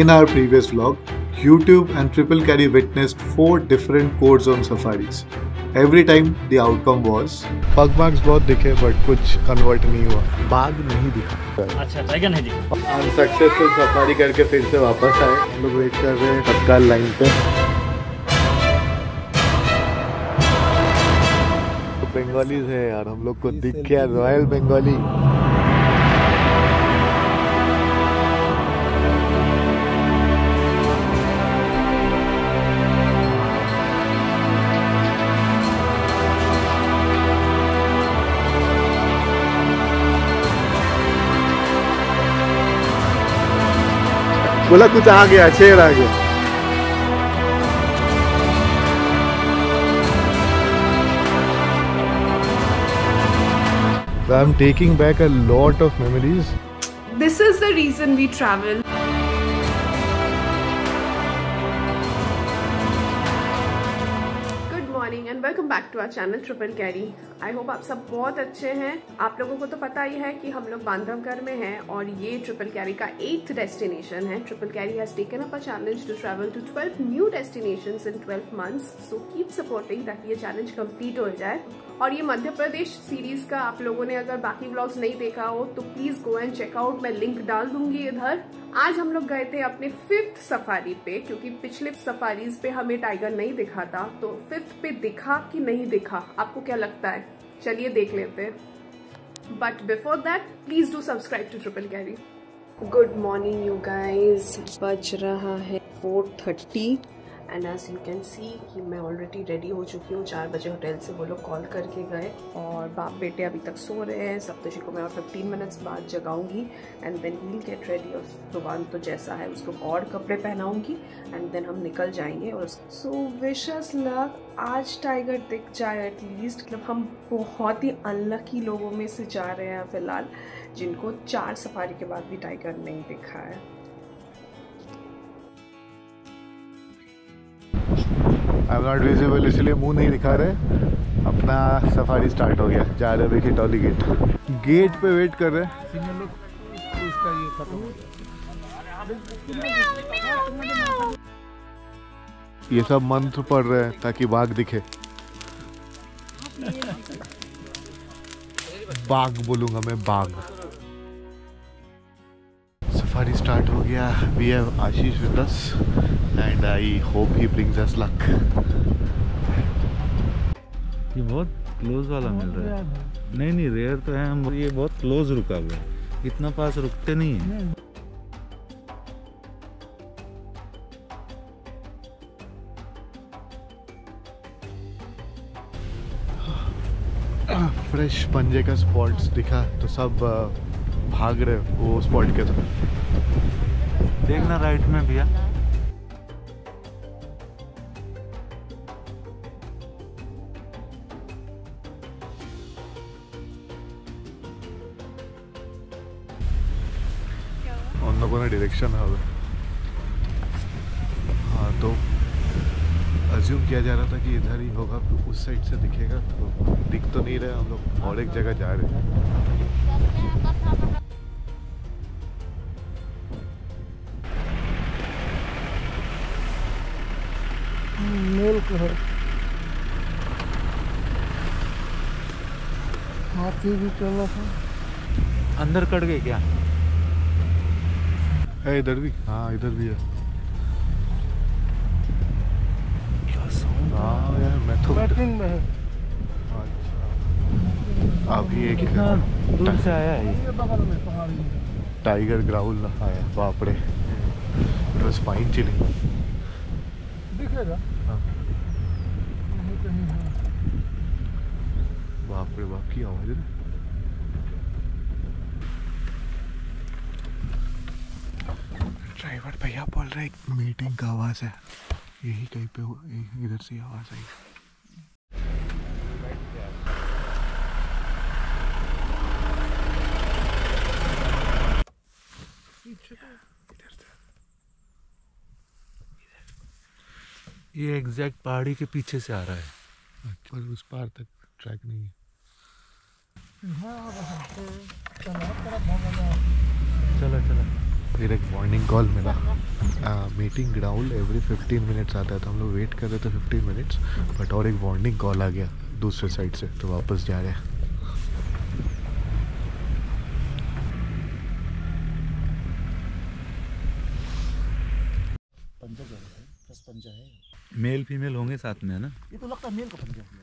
In our previous vlog, YouTube and Triple Carry witnessed 4 different code zone safaris. Every time the outcome was bug marks बहुत दिखे but कुछ convert नहीं हुआ. बाग नहीं दिखा. अच्छा ड्रैगन है जी. हम सक्सेसफुल सफारी करके फिर से वापस आए. हम लोग वेट कर रहे हैं तत्काल लाइन पे. बंगालीज है यार हम लोग को दिख गया रॉयल बंगाली. बोला कुछ आ गया शेर आ गया. I'm taking back a lot of memories. This is the reason we travel. Good morning and welcome back to our channel Triple Carry. I hope आप सब बहुत अच्छे हैं. आप लोगों को तो पता ही है कि हम लोग बांधवगढ़ में हैं और ये ट्रिपल कैरी का 8th डेस्टिनेशन है. Triple carry has taken up a challenge to travel to 12 new destinations in 12 months. So keep supporting ताकि ये चैलेंज कंप्लीट हो जाए. और ये मध्य प्रदेश सीरीज का आप लोगों ने अगर बाकी व्लॉग्स नहीं देखा हो तो प्लीज गो एंड चेकआउट. मैं लिंक डाल दूंगी इधर. आज हम लोग गए थे अपने 5th सफारी पे क्योंकि पिछले सफारीज पे हमें टाइगर नहीं दिखा था. तो 5th पे दिखा कि नहीं दिखा, आपको क्या लगता है? चलिए देख लेते हैं. But before that please do subscribe to triple carry. Good morning you guys. बज रहा है 4:30 and as you can see कि मैं ऑलरेडी रेडी हो चुकी हूँ. 4 बजे होटल से वो लोग कॉल करके गए और बाप बेटे अभी तक सो रहे हैं. सप्तर्षि को मैं और 15 मिनट्स बाद जगाऊंगी and then we will get ready. और सुबह तो जैसा है उसको और कपड़े पहनाऊंगी एंड देन हम निकल जाएंगे. और सो विश अस लक. आज टाइगर दिख जाए एटलीस्ट. मतलब हम बहुत ही अनलकी लोगों में से जा रहे हैं फिलहाल जिनको 4 सफारी के बाद भी टाइगर नहीं दिखा है. आई एम नॉट विजिबल इसलिए मुंह नहीं दिखा रहे. अपना सफारी स्टार्ट हो गया. जा रहे खिटौली गेट. गेट पे वेट कर रहे हैं. ये सब मंत्र पढ़ रहे हैं ताकि बाघ दिखे. बाघ बोलूंगा मैं, बाघ. सफारी स्टार्ट हो गया. We have Ashish with us and I hope he brings us luck. ये बहुत क्लोज वाला मिल रहा है. नहीं रेयर तो है. हम ये बहुत क्लोज रुका हुआ है. इतना पास रुकते नहीं है. फ्रेश पंजे का स्पॉट्स दिखा तो सब भाग रहे वो स्पॉट के तरफ. देखना राइट में भैया. उन लोगों ने डायरेक्शन है. हाँ तो अज्यूम किया जा रहा था कि इधर ही होगा. तो उस साइड से दिखेगा तो दिख तो नहीं रहा. हम लोग और एक जगह जा रहे हैं. हाथी भी चल रहा था. अंदर कट गए क्या है? इधर भी. हाँ इधर भी है. क्या साउंड आ रहा है? मैं तो बैटिंग में है. अच्छा अभी एक कितना दूर से आया है बगल में पहाड़ी टाइगर ग्राउल ना आया. बाप रे इट वाज फाइन चिलिंग. दिखेगा हां कहीं है. बाप रे बाप की आवाज है. ड्राइवर भैया बोल रहे हैं मीटिंग का आवाज है. यही कहीं पे इधर से आवाज आई. ये एग्जैक्ट पहाड़ी के पीछे से आ रहा है पर उस पार तक ट्रैक नहीं है. चला चला फिर एक वार्निंग कॉल मिला, मीटिंग ग्राउंड एवरी 15 मिनट्स आता है, तो हम लोग वेट कर रहे थे 15 मिनट्स, बट और एक वार्निंग कॉल आ गया दूसरे साइड से, तो वापस जा रहे हैं। मेल फीमेल होंगे साथ में है ना? ये तो लगता है मेल का पंजा है।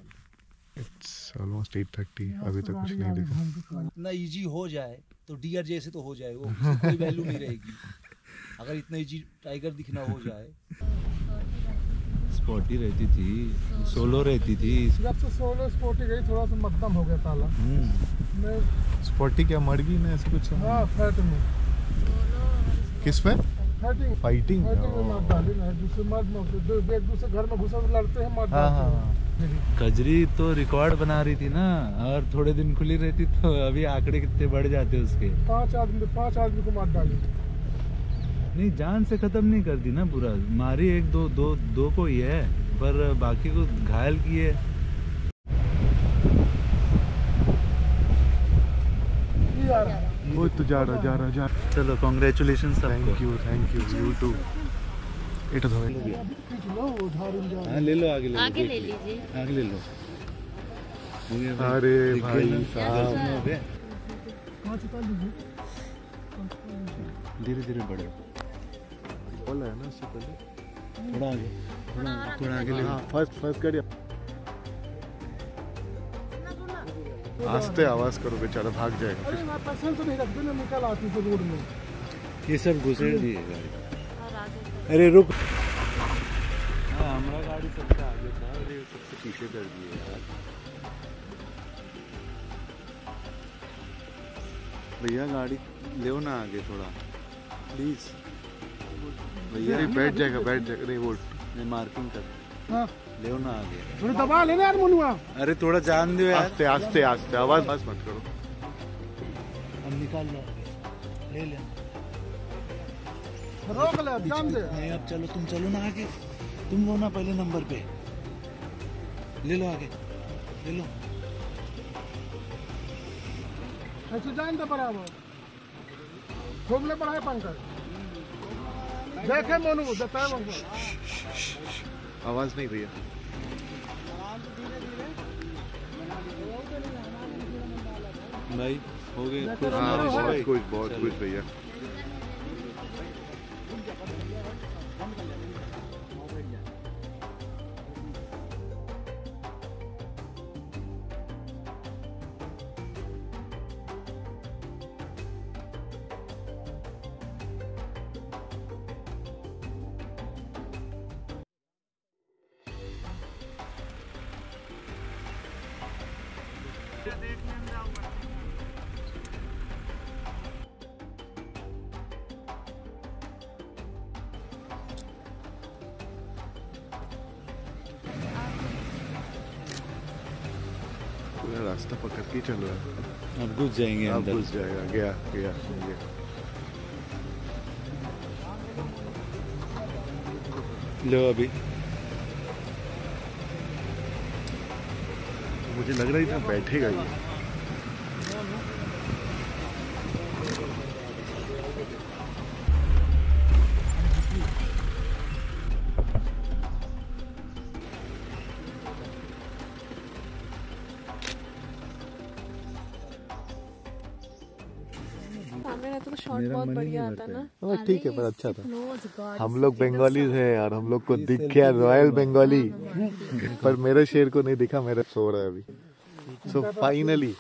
इट्स ऑलमोस्ट 8:30, अभी तक कुछ नहीं देखा। इतना इजी हो जाए तो डियर जैसे तो हो जाए, वो कोई वैल्यू नहीं रहेगी। अगर इतना इजी टाइगर दिखना हो जाए। स्पॉटी रहती थी, सोलो रहती थी। जब से सोलो स्पॉटी गई थोड़ा सा मक्तम हो गया ताला। स्पॉटी क्या मर गई ना ऐसे कुछ? हाँ, फैट में। किस में? फाइटिंग घर में घुसा लड़ते हैं, मार डालते हैं। कजरी तो रिकॉर्ड बना रही थी ना, और थोड़े दिन खुली रहती तो अभी आंकड़े कितने बढ़ जाते उसके। पांच आदमी को मार डाली, नहीं जान से खत्म नहीं कर दी ना पूरा, मारी एक दो को ही है, पर बाकी को घायल किए। वो तो जा रहा। चलो कांग्रेचुलेशन सबको। Thank you YouTube। ये तो ले लो, आगे ले लीजिए, आगे ले लो। अरे भाई साहब धीरे-धीरे बढ़ो। बोला है ना उससे पहले थोड़ा आगे ले। हां फर्स्ट कर, आस्ते आवाज करो, बेचारा भाग जाएगा। अरे मैं पसंद तो नहीं रखते ना, निकल आती तो रोड में ये सब घुसेड़ दिए गाड़ी। अरे रुक, हां हमारा गाड़ी सबसे आगे था, अरे सबसे पीछे कर दिए यार। भैया गाड़ी लेओ ना आगे थोड़ा प्लीज। भैया बैठ जाएगा। नहीं वो नहीं, मार्किंग कर। हां लेओ ना आगे, थोड़ा दबा लेना यार मुनुआ। अरे थोड़ा जान दो यार, आस्ते आवाज बस मत करो। हम निकाल लो, ले रोक ले, जान दे। नहीं अब चलो, तुम चलो ना आगे, तुम वो ना पहले नंबर पे ले लो, आगे ले लो। अच्छा जान दे बराबर, खूब ले पड़ा है पंकज। देखे मोनू बताए मोनू, आवाज नहीं भैया। भाई हो गए बहुत कुछ भैया। रास्ता पकड़ के चल रहा है, अब घुस जाएंगे अंदर। घुस जाएगा, गया। लो अभी मुझे लग रहा है इतना बैठेगा ये। बहुत बढ़िया आता ना, ठीक है पर अच्छा था। हम लोग बंगालीज हैं यार, हम लोग को दिख गया रॉयल बंगाली, पर मेरे शेर को नहीं दिखा, मेरा सो रहा है अभी। सो फाइनली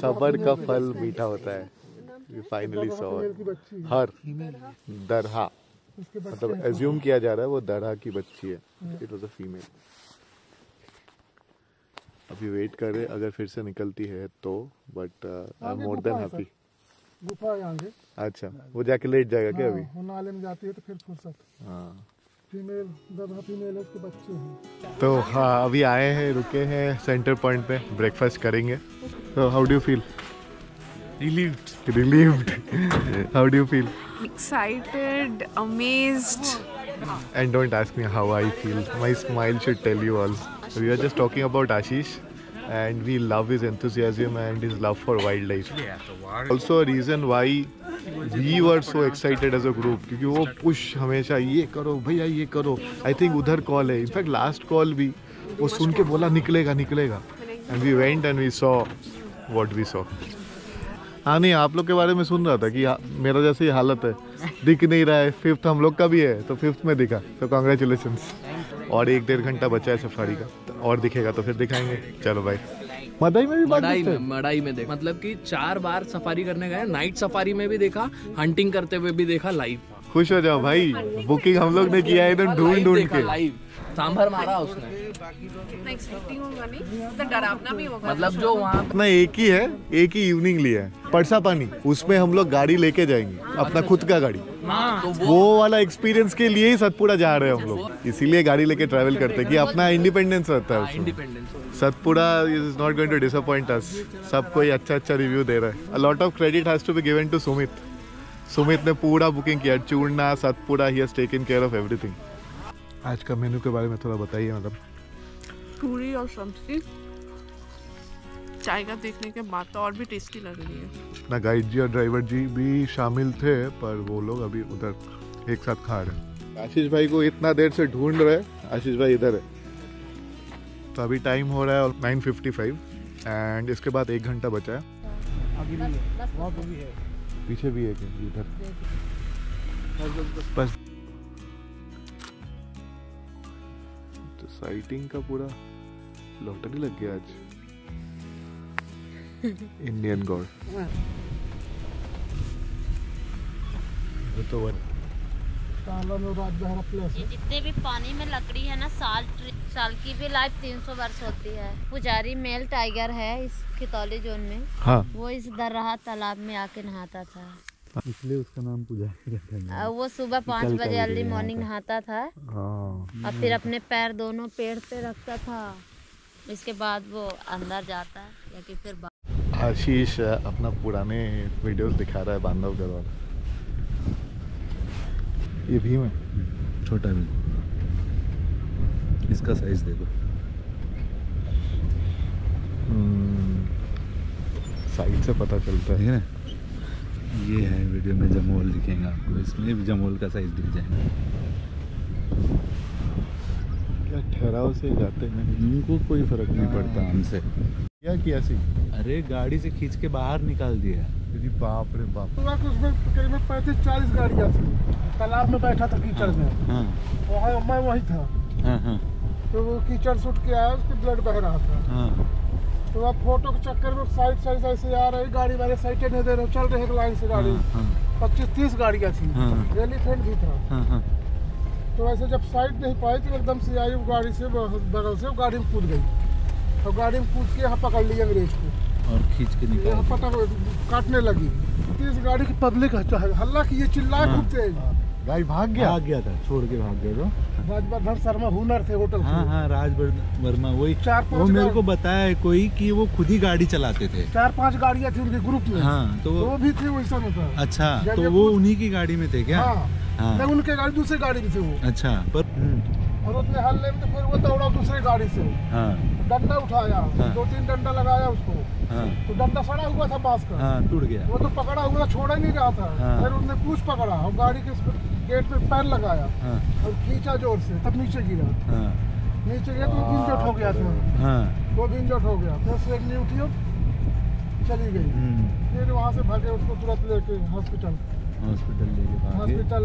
सबर का फल मीठा होता है, फाइनली सबर। हर दरहा मतलब एज्यूम किया जा रहा है वो दरहा की बच्ची है, इट वाज अ फीमेल। अभी वेट कर रहे, अगर फिर से निकलती है तो, but I am more than happy. गुफा आगे, अच्छा वो जाके लेट जाएगा क्या? अभी वो नाले में जाती है तो फिर फुर्सत। हां फीमेल दरहा फीमेल उसके बच्चे हैं तो। हाँ अभी आए हैं, रुके हैं सेंटर पॉइंट पे, ब्रेकफास्ट करेंगे। तो how do you feel? Relieved. How do you feel? Excited, amazed, and don't ask me how I feel, my smile should tell you all. We are just talking about Ashish and we love his enthusiasm and his love for wildlife. Also a reason why we were so excited as a group क्योंकि वो push हमेशा ये करो भैया ये करो. I think उधर call है. In fact last call भी वो सुन के बोला निकलेगा निकलेगा and we went and we saw what we saw. हाँ नहीं आप लोग के बारे में सुन रहा था कि मेरा जैसे ही हालत है दिख नहीं रहा है. फिफ्थ हम लोग का भी है तो फिफ्थ में दिखा तो कॉन्ग्रेचुलेशंस. और 1-1.5 घंटा बचा है सफारी का और दिखेगा तो फिर दिखाएंगे. चलो भाई मदाई में भी मदाई में देखा मतलब कि 4 बार सफारी करने गए. नाइट सफारी में भी देखा, हंटिंग करते हुए भी देखा लाइव. खुश हो जाओ भाई, बुकिंग हम लोग ने किया है एकदम ढूंढ के. लाइव सांभर मारा उसने. कितना एक्साइटिंग होगा नहीं, तो डरावना भी होगा. मतलब जो वहाँ अपना एक ही इवनिंग लिया है परसा पानी, उसमें हम लोग गाड़ी लेके जाएंगे अपना खुद का गाड़ी. तो वो वाला एक्सपीरियंस के लिए ही सतपुड़ा जा रहे हैं हम लोग. इसीलिए गाड़ी लेके ट्रैवल करते कि अपना इंडिपेंडेंस रहता है. Satpura is not going to disappoint us. सब कोई अच्छा अच्छा रिव्यू दे रहा है. A lot of credit has to be given to Sumit. Sumit ने पूरा बुकिंग किया चूड़ना Satpura. He has taken care of everything. आज का मेन्यू के बारे में थोड़ा बताइए मतलब. पूरी और सब्जी चाय का देखने के बाद तो और भी टेस्टी लग रही है ना. गाइड जी और ड्राइवर जी भी शामिल थे पर वो लोग अभी उधर एक साथ खा रहे. आशीष भाई को इतना देर से ढूंढ रहे. आशीष भाई इधर है. तो अभी टाइम हो रहा है और 9:55 एंड इसके बाद 1 घंटा बचा है. पीछे भी है इधर बस. साइटिंग का पूरा लॉटरी लग गया आज. इंडियन गॉड तो जितने भी पानी में लकड़ी है ना साल की भी लाइफ 300 वर्ष होती है. पुजारी मेल टाइगर है इस खितौली जोन में. हाँ. वो इस दर्रा तालाब में आके नहाता था इसलिए उसका नाम पुजारी रखा. वो सुबह 5 बजे अर्ली मॉर्निंग नहाता था और फिर अपने पैर दोनों पेड़ पे रखता था. इसके बाद वो अंदर जाता है या कि फिर. आशीष अपना पुराने वीडियोस दिखा रहा है बांधवगढ़ वाला. ये भीम है छोटा भीम. इसका साइज देखो. साइज से पता चलता है ना. ये है वीडियो में जमोल दिखेगा आपको. इसमें भी जमोल का साइज दिख जाएगा. क्या ठहराव से जाते हैं इनको कोई फर्क नहीं पड़ता हमसे. क्या किया सी अरे गाड़ी से खींच के बाहर निकाल दिया. बाप रे बाप. करीब 35-40 गाड़ियाँ थी. तालाब में बैठा था कीचड़ में. हाँ. मैं वही था. हाँ हाँ. तो वो कीचड़ से उठ के आया उसके ब्लड बह रहा था. हाँ. तो आप फोटो के चक्कर में साइड ऐसे आ रही गाड़ी वाले साइड नहीं दे रहे. चल रहे लाइन से गाड़ी. 25-30 गाड़ियाँ थी. एलिफेंट भी था. तो ऐसे जब साइड नहीं पाई तो एकदम से आई गाड़ी से बगल से गाड़ी में कूद गई. और गाड़ी में कूद के यहाँ पकड़ लिया अंग्रेज को और खींच के यहाँ पता काटने लगी. 30 गाड़ी के पतले का हल्ला की ये चिल्ला कूदते गाड़ी भाग गया था. छोड़ के भाग गया. राजवर्धन शर्मा हुनर थे होटल. हाँ हाँ राजवर्धन वर्मा वही. 4-5 वो मेरे को बताया है कोई कि वो खुद ही गाड़ी चलाते थे. 4-5 गाड़ियाँ थी उनके ग्रुप में. हाँ तो वो भी थी वैसा में था. अच्छा तो वो उन्हीं की गाड़ी में थे क्या. हाँ, हाँ. नहीं उनके गाड़ी दूसरी गाड़ी में थे वो. अच्छा पर और उसने हल्ले में तो फिर वो दौड़ा दूसरी गाड़ी से. डंडा उठाया 2-3 डंडा लगाया उसको. तो डंडा सड़ा हुआ था बांस का. टूट गया. वो तो पकड़ा हुआ छोड़ा ही नहीं रहा था. फिर उसने पूछ पकड़ा और गाड़ी के गेट पे पैर लगाया और खींचा जोर से तब नीचे गिरा. नीचे गया तो झंझट हो गया था. वो झंझट हो गया. फिर से एक नहीं उठी और चली गई. फिर वहाँ से भागे उसको तुरंत लेके हॉस्पिटल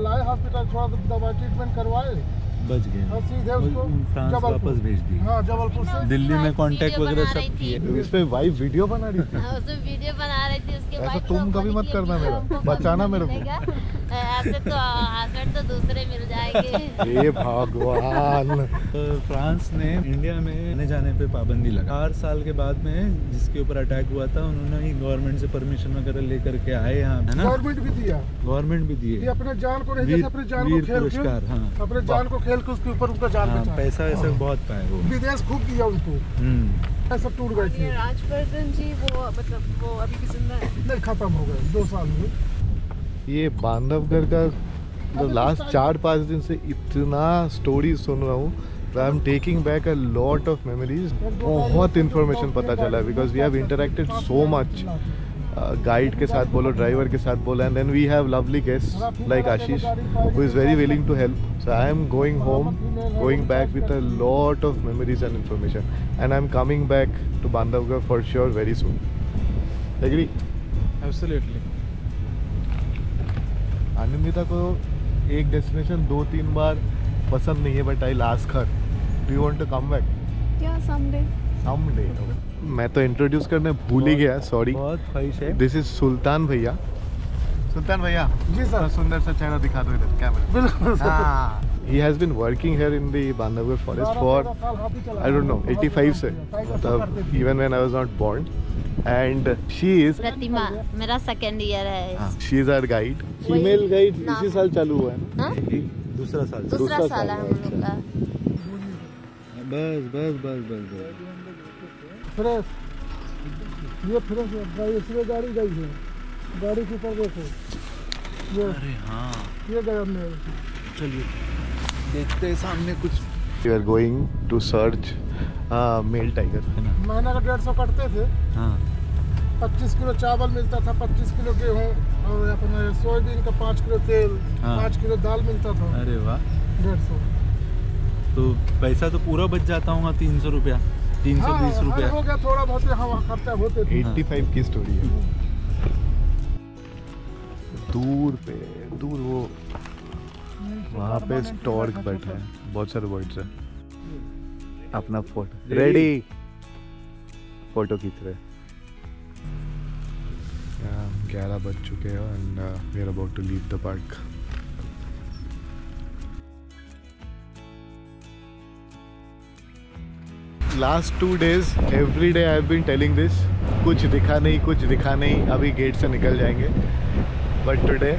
लाए. हॉस्पिटल थोड़ा दवा ट्रीटमेंट करवाए. बच गया. फ्रांस वापस भेज दी. हाँ जबलपुर से दिल्ली में कांटेक्ट वगैरह सब किए. इसमें वाइफ वीडियो बना रही थी. उसमें वीडियो बना रही थी. उसके बाद तुम कभी मत करना मेरा बचाना मेरे को. ऐसे तो हस्बैंड तो दूसरे मिल जाएंगे. ये भगवान. फ्रांस ने इंडिया में आने जाने पे पाबंदी लगा. 4 साल के बाद में जिसके ऊपर अटैक हुआ था उन्होंने गवर्नमेंट से परमिशन वगैरह लेकर के आए. यहाँ गवर्नमेंट भी दिए अपने जान को नहीं देते. अपने जान को के उसके ऊपर उनका जान बचाया. पैसा वैसा बहुत पाया. वो विदेश खूब दिया उनको. सब टूट गए थे. राजवर्धन जी वो मतलब वो अभी भी जिंदा है नहीं. खत्म हो गए 2 साल में. ये बांधवगढ़ का लास्ट 4-5 दिन से इतना स्टोरी सुन रहा हूँ I am taking back a lot of memories. बहुत इन्फॉर्मेशन पता चला because we have interacted so much. Guide के साथ बोलो, ड्राइवर के साथ बोलो, and then we have lovely guest like Ashish who is very willing to help. So I am going home, going back with a lot of memories and information, and I am coming back to Bandhavgarh for sure very soon. Agree? Absolutely. Anandita को एक destination 2-3 बार पसंद नहीं है, but I last her. Do you want to come back? या someday. Someday. मैं तो introduce करने भूल ही गया, सॉरी. बहुत ख्वाहिश है. दिस इज सुल्तान भैया. सुल्तान भैया जी सर. सुंदर सा चेहरा दिखा दो इधर कैमरा. बिल्कुल. हाँ, he has been working here in the Bandhavgarh forest for I don't know 85 से, मतलब even when I was not born. And she is Pratima, मेरा second year है. She is our guide, female guide. इसी साल चालू हुआ है ना? दूसरा साल है हम लोग का. बस फ्रेश. ये फ्रेश इसलिए गाड़ी गई है. गाड़ी के ऊपर देखो. अरे हाँ, ये जगह में चलिए देखते हैं सामने कुछ. We are going to search male tiger. है ना? महीना का 150 कटते थे. हाँ. 25 किलो चावल मिलता था, 25 किलो गेहूँ, और अपने सोयाबीन का 5 किलो तेल, 5 किलो दाल मिलता था. अरे वाह. 150. तो पैसा तो पूरा बच जाता होगा. 300 रुपया, 320 रुपया हो गया. थोड़ा बहुत हम खर्चा होते थे. 85 की स्टोरी है. दूर पे दूर वो वहाँ पे स्टॉर्क बैठा है. बहुत सारे बर्ड्स है. अपना फोटो रेडी. फोटो खींच रहे. 11 बज चुके हैं and we are about to leave the park. Last 2 days every day I have been telling this. कुछ दिखा नहीं. अभी गेट से निकल जाएंगे, बट टुडे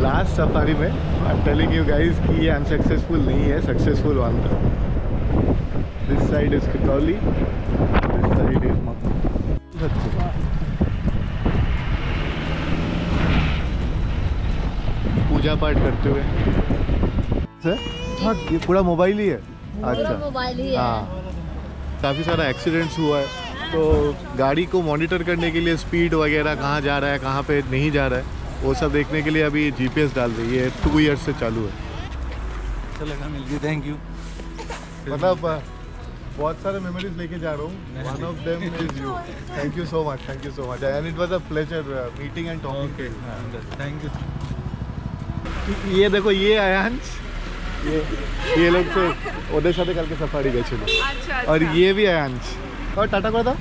लास्ट सफारी में I am telling you guys कि ये अनसक्सेसफुल नहीं है, सक्सेसफुल वन था. This side is Khitauli, this side is Magadhi. पूजा पाठ करते हुए सर. ये पूरा मोबाइल ही है. अच्छा, मोबाइल ही है. हाँ, काफ़ी सारा एक्सीडेंट्स हुआ है, तो गाड़ी को मॉनिटर करने के लिए स्पीड वगैरह कहाँ जा रहा है, कहाँ पे नहीं जा रहा है, वो सब देखने के लिए अभी जीपीएस डाल रही है. 2 years से चालू है. अच्छा लगा मिल गई. Thank you. मतलब बहुत सारे मेमोरीज लेके जा रहा हूँ. One of them is you. Thank you so much. Thank you so much. And it was a pleasure meeting and talking. Thank you. ये देखो, ये आयांश, ये लोग से उधर साथ कल के सफारी गए थे. अच्छा. और ये भी आयांश. और टाटा कर दो.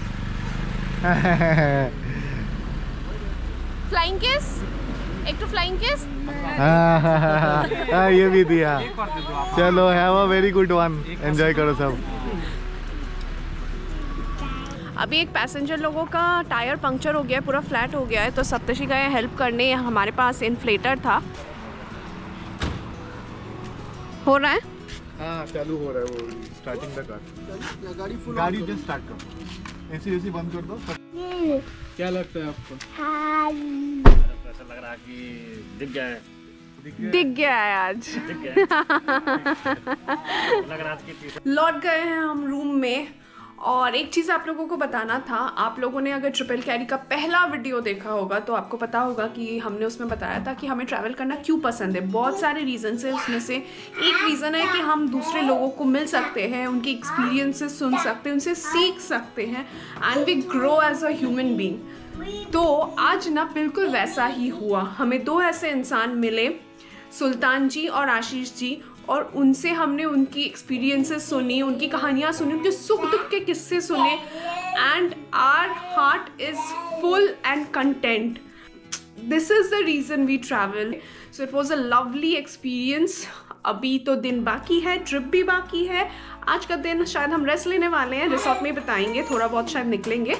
Flying kiss. एक तो फ्लाइंग किस. हाँ, ये भी दिया. चलो, have a very good one. Enjoy करो सब. अभी एक पैसेंजर लोगों का टायर पंक्चर हो गया है, पूरा फ्लैट हो गया है, तो सप्तर्षि गए हेल्प करने. हमारे पास इन्फ्लेटर था. हो रहा है. हाँ, चालू हो रहा है वो. Starting the car. गाड़ी जस्ट स्टार्ट करो. ऐसी बंद कर दो. क्या लगता है आपको? ऐसा लग रहा है कि दिख गया है आज. लौट गए हैं हम रूम में. और एक चीज़ आप लोगों को बताना था. आप लोगों ने अगर ट्रिपल कैरी का पहला वीडियो देखा होगा तो आपको पता होगा कि हमने उसमें बताया था कि हमें ट्रैवल करना क्यों पसंद है. बहुत सारे रीज़न्स हैं. उसमें से एक रीज़न है कि हम दूसरे लोगों को मिल सकते हैं, उनके एक्सपीरियंसेस सुन सकते हैं, उनसे सीख सकते हैं, and we grow as a human being. तो आज ना बिल्कुल वैसा ही हुआ. हमें 2 ऐसे इंसान मिले, सुल्तान जी और आशीष जी, और उनसे हमने उनकी एक्सपीरियंसेस सुनी, उनकी कहानियाँ सुनी, उनके सुख दुख के किस्से सुने, and our heart is full and content. This is the reason we travel. So it was a lovely experience. अभी तो दिन बाकी है, ट्रिप भी बाकी है. आज का दिन शायद हम रेस्ट लेने वाले हैं. रिसॉर्ट में बताएंगे. थोड़ा बहुत शायद निकलेंगे.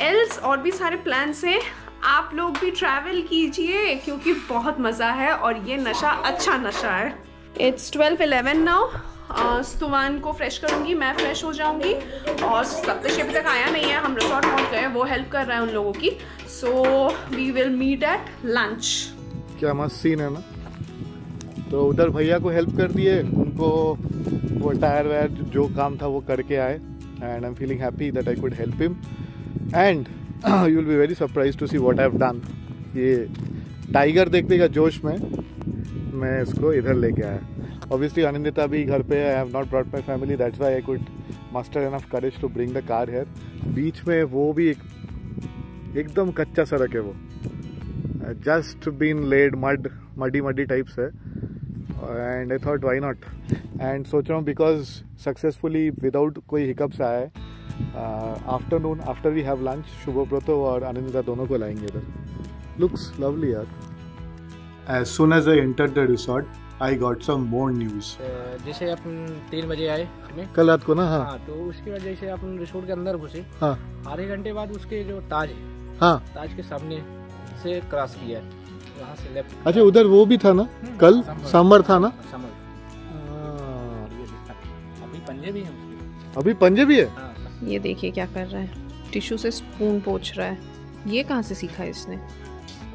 एल्स और भी सारे प्लान्स हैं. आप लोग भी ट्रैवल कीजिए क्योंकि बहुत मज़ा है और ये नशा अच्छा नशा है. It's 12:11 now. स्तुवान को फ्रेश करूँगी, मैं फ्रेश हो जाऊँगी, और सप्तर्षि अभी तक आया नहीं है. हम रिसॉर्ट पहुँच गए, वो हेल्प कर रहा है उन लोगों की. So we will meet at lunch. क्या मस्त सीन है ना. तो उधर भैया को हेल्प कर दिए, उनको वो टायर वायर जो काम था वो करके आए and I am feeling happy that I could help him and you will be very surprise to see what I have done. ये टाइगर देखने का जोश में मैं इसको इधर लेके आया। ऑब्वियसली अनिंदिता भी घर पे, I have not brought my family, that's why I could master enough courage to bring the car here. बीच में वो भी एकदम कच्चा सड़क है, वो just been laid, muddy types है and I thought why not. And सोच रहा हूँ बिकॉज सक्सेसफुली विदाउट कोई हिकअप्स आया है। Afternoon after we have lunch Shubhabrata और अनिंदिता दोनों को लाएंगे इधर। लुक्स लवली यार। As soon as I entered the resort, I got some more news. जैसे अपन 3 बजे आए कल रात को ना, हाँ, तो उसकी वजह से अपन रिसोर्ट के अंदर घुसे, हाँ, आधे घंटे बाद उसके जो ताज है, हाँ, ताज के सामने से क्रॉस किया है, वहाँ से लेफ्ट। अच्छा, उधर वो भी था ना कल, सांबर था ना, सांबर। अभी पंजे भी है, अभी पंजे भी है। ये देखिए क्या कर रहा है, टिश्यू से स्पून पोंछ रहा है। ये कहाँ से सीखा है इसने?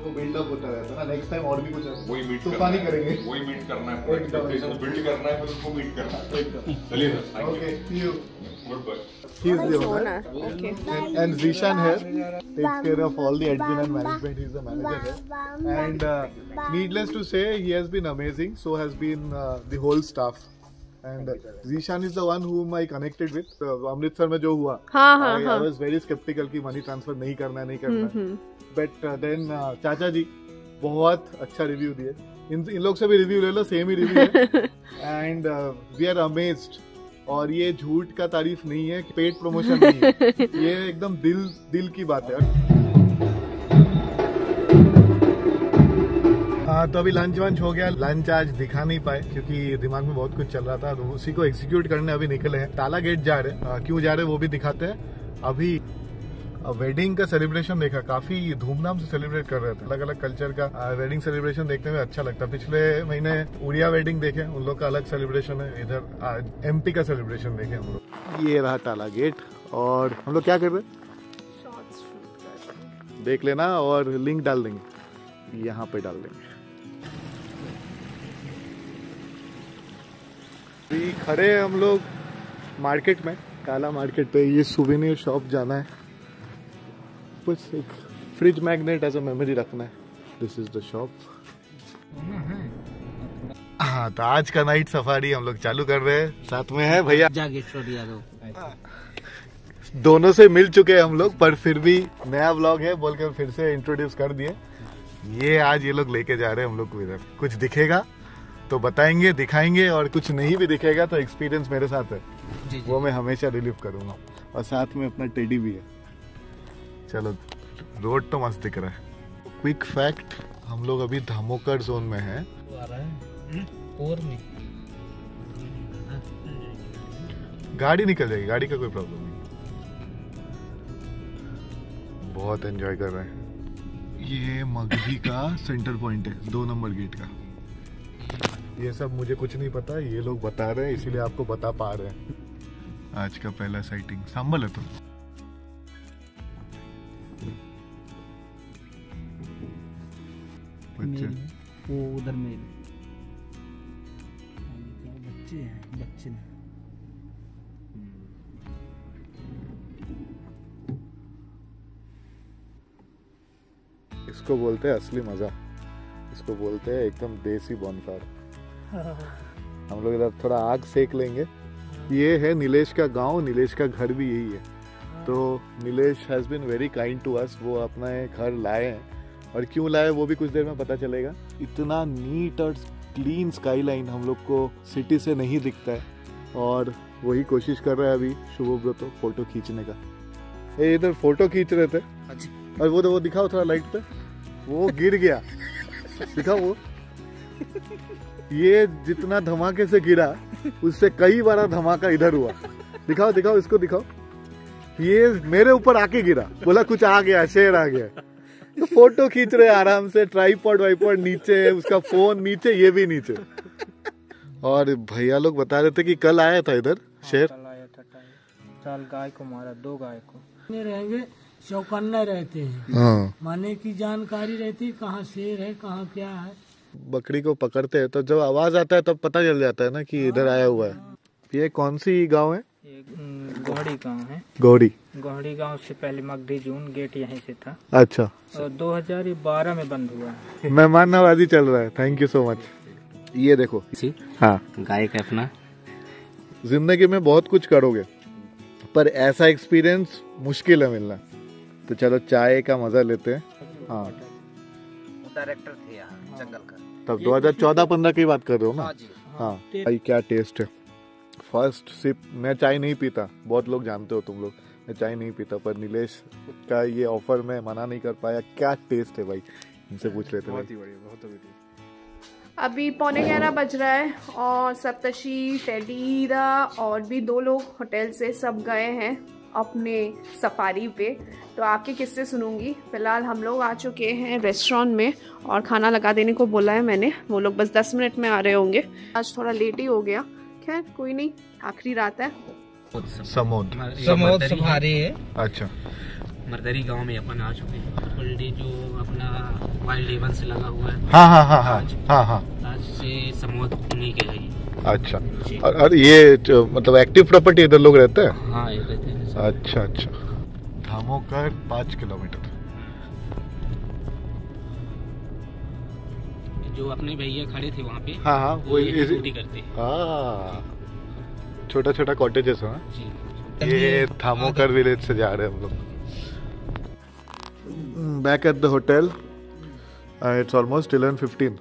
वो बिल्ड अप होता रहता है ना, नेक्स्ट टाइम और भी कुछ वही मीट तूफानी करेंगे, वही मीट करना है, एक्सपेक्टेशंस बिल्ड करना है, फिर उसको मीट करना है। चलिए sir, okay, see you, goodbye. He is the owner, okay, and Zishan here takes care of all the admin and management, he is the manager here and needless to say he has been amazing, so has been the whole staff and Zishan is the one whom I connected with. Amritsar में जो हुआ, हाँ हाँ हाँ, I was very skeptical कि money transfer नहीं करना है, नहीं करना है, बट देन चाचा जी बहुत अच्छा रिव्यू दिए। इन लोग से भी रिव्यू ले लो, सेम ही रिव्यू है एंड वी आर अमेज्ड। और ये झूठ का तारीफ नहीं है, पेट प्रमोशन नहीं है, ये एकदम दिल की बात है। तो अभी लंच वंच हो गया। लंच आज दिखा नहीं पाए क्योंकि दिमाग में बहुत कुछ चल रहा था, तो उसी को एग्जीक्यूट करने अभी निकले हैं। ताला गेट जा रहे, क्यों जा रहे वो भी दिखाते हैं। अभी वेडिंग का सेलिब्रेशन देखा, काफी धूमधाम से सेलिब्रेट कर रहे थे। अलग अलग कल्चर का वेडिंग सेलिब्रेशन देखने में अच्छा लगता है। पिछले महीने उड़िया वेडिंग देखे, उन लोग का अलग सेलिब्रेशन है, इधर आज MP का सेलिब्रेशन देखे हम लोग। ये रहा ताला गेट और हम लोग क्या कर रहे हैं देख लेना, और लिंक डाल देंगे, यहाँ पे डाल देंगे। खड़े हैं हम लोग मार्केट में, काला मार्केट पे। ये सुवेनियर शॉप जाना है, बस एक fridge magnet as a memory रखना है। This is the shop. हाँ, तो आज का नाइट सफारी हम लोग चालू कर रहे हैं। साथ में है भैया जागेश्वरी यादव। दोनों से मिल चुके हैं हम लोग, पर फिर भी नया व्लॉग है बोलकर फिर से इंट्रोड्यूस कर दिए। ये आज ये लोग लेके जा रहे हैं हम लोग को इधर। कुछ दिखेगा तो बताएंगे, दिखाएंगे, और कुछ नहीं भी दिखेगा तो एक्सपीरियंस मेरे साथ है, जी जी, वो मैं हमेशा रिलीव करूंगा। और साथ में अपना टेडी भी है। चलो, रोड तो मस्त दिख रहा है। क्विक फैक्ट, हम लोग अभी धामोकर जोन में हैं। गाड़ी निकल जाएगी, गाड़ी का कोई प्रॉब्लम नहीं। बहुत एंजॉय कर रहे हैं। ये मगधी का सेंटर पॉइंट है, 2 नंबर गेट का। ये सब मुझे कुछ नहीं पता, ये लोग बता रहे हैं इसीलिए आपको बता पा रहे हैं। आज का पहला साइटिंग सांबल है। तो वो उधर में बच्चे हैं, बच्चे हैं। इसको बोलते हैं असली मजा, इसको बोलते हैं एकदम देसी बॉनफायर। हम लोग इधर थोड़ा आग सेक लेंगे। ये है नीलेश का गांव, नीलेश का घर भी यही है। तो Nilesh has been very kind to us. वो अपना घर लाए हैं, और क्यों लाए वो भी कुछ देर में पता चलेगा। इतना नीट और क्लीन स्काईलाइन हम लोग को सिटी से नहीं दिखता है, और वही कोशिश कर रहा है अभी शुभब्रतो फोटो खींचने का। ये इधर फोटो खींच रहे थे, और वो दिखाओ थोड़ा लाइट पे, वो गिर गया। दिखाओ वो, ये जितना धमाके से गिरा उससे कई बार धमाका इधर हुआ। दिखाओ दिखाओ, इसको दिखाओ। ये मेरे ऊपर आके गिरा, बोला कुछ आ गया, शेर आ गया। तो फोटो खींच रहे आराम से, ट्राईपॉड वाईपॉड नीचे, उसका फोन नीचे, ये भी नीचे। और भैया लोग बता रहे थे कि कल आया था इधर शेर, चाल गाय को मारा, 2 गाय को। रहेंगे चौकन्ना रहते हैं, हाँ, माने की जानकारी रहती है कहाँ शेर है कहाँ क्या है। बकरी को पकड़ते हैं तो जब आवाज आता है तब पता चल जाता है ना कि इधर आया हुआ है। ये कौन सी गांव है? ये गौड़ी गांव है। गौड़ी गांव से पहले मगधी जून गेट यहीं से था। अच्छा। और 2012 में बंद हुआ। मेहमान नवाजी चल रहा है। Thank you so much. ये देखो। हाँ, गायक है अपना। जिंदगी में बहुत कुछ करोगे पर ऐसा एक्सपीरियंस मुश्किल है मिलना। तो चलो चाय का मजा लेते हैं। हाँ, डायरेक्टर थे यहाँ जंगल का। तब 2014-15 की बात कर रहे हो ना? हाँ। भाई क्या टेस्ट है। First sip. मैं चाय नहीं पीता, बहुत लोग जानते हो तुम लोग, मैं चाय नहीं पीता, पर नीलेश का ये ऑफर मैं मना नहीं कर पाया। क्या टेस्ट है भाई, इनसे पूछ लेते हैं। अभी 11:45 बज रहा है और सप्तर्षि, टेडीरा और भी दो लोग होटल से सब गए हैं अपने सफारी पे, तो आपके किस्से सुनूंगी। फिलहाल हम लोग आ चुके हैं रेस्टोरेंट में और खाना लगा देने को बोला है मैंने। वो लोग बस 10 मिनट में आ रहे होंगे। आज थोड़ा लेट ही हो गया, खैर कोई नहीं, आखिरी रात है। समोद सफारी है। अच्छा। मर्दरी गांव में अपन आ चुके हैं, जो अपना वाइल्ड लेवल से लगा हुआ है। हाँ हाँ हाँ हाँ हाँ। आज से समोद उन्हीं के है। अच्छा। और ये मतलब एक्टिव प्रॉपर्टी, इधर लोग रहते हैं? हाँ, ये रहते हैं। अच्छा अच्छा। धामोखर 5 किलोमीटर। जो अपने भैया खड़े थे वहाँ पे। हाँ हाँ, वो ड्यूटी करते हैं। हाँ, छोटा छोटा कॉटेजेस है। ये धामोखर विलेज से जा रहे हैं हम लोग। Back at the hotel. It's almost 11:15।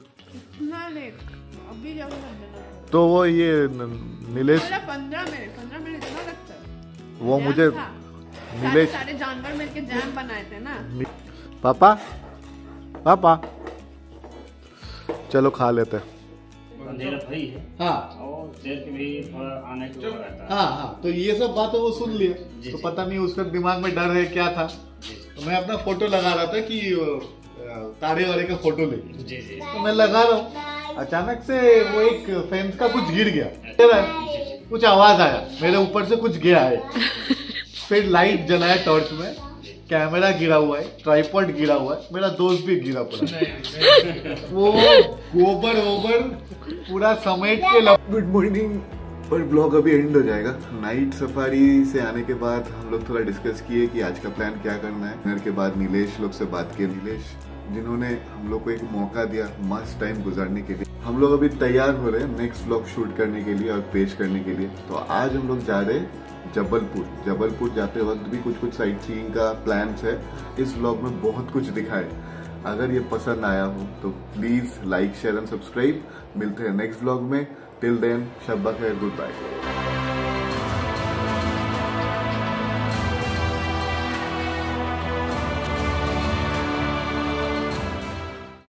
तो वो ये नीलेश 15 मिनट इतना लगता है। वो मुझे नीलेश सारे जानवर मिलके जैम बनाए थे ना। पापा पापा चलो खा लेते हैं। हाँ। और थोड़ा आने को रहता है। हाँ हाँ, तो ये सब बातें वो सुन लिया तो पता नहीं उसका दिमाग में डर है क्या था। तो मैं अपना फोटो लगा रहा था कि तारे वाले का फोटो ले, तो मैं लगा रहा हूँ, अचानक से वो एक फेंस का कुछ गिर गया, कुछ आवाज आया, मेरे ऊपर से कुछ गया है। फिर लाइट जलाया टॉर्च में, कैमरा गिरा हुआ है, ट्राइपॉड गिरा हुआ है, मेरा दोस्त भी गिरा पड़ा। वो गोबर वोबर पूरा समेट के। Good morning. और ब्लॉग अभी एंड हो जाएगा। नाइट सफारी से आने के बाद हम लोग थोड़ा डिस्कस किए कि आज का प्लान क्या करना है। डिनर के बाद नीलेश लोग से बात की, नीलेश जिन्होंने हम लोग को एक मौका दिया मस्त टाइम गुजारने के लिए। हम लोग अभी तैयार हो रहे हैं नेक्स्ट व्लॉग शूट करने के लिए और पेश करने के लिए। तो आज हम लोग जा रहे हैं जबलपुर। जबलपुर जाते वक्त भी कुछ कुछ साइट सीइंग का प्लान्स है। इस व्लॉग में बहुत कुछ दिखाए। अगर ये पसंद आया हो तो please like, share and subscribe. मिलते हैं नेक्स्ट व्लॉग में। टिल देन, शब्बा खैर, गुड बाय।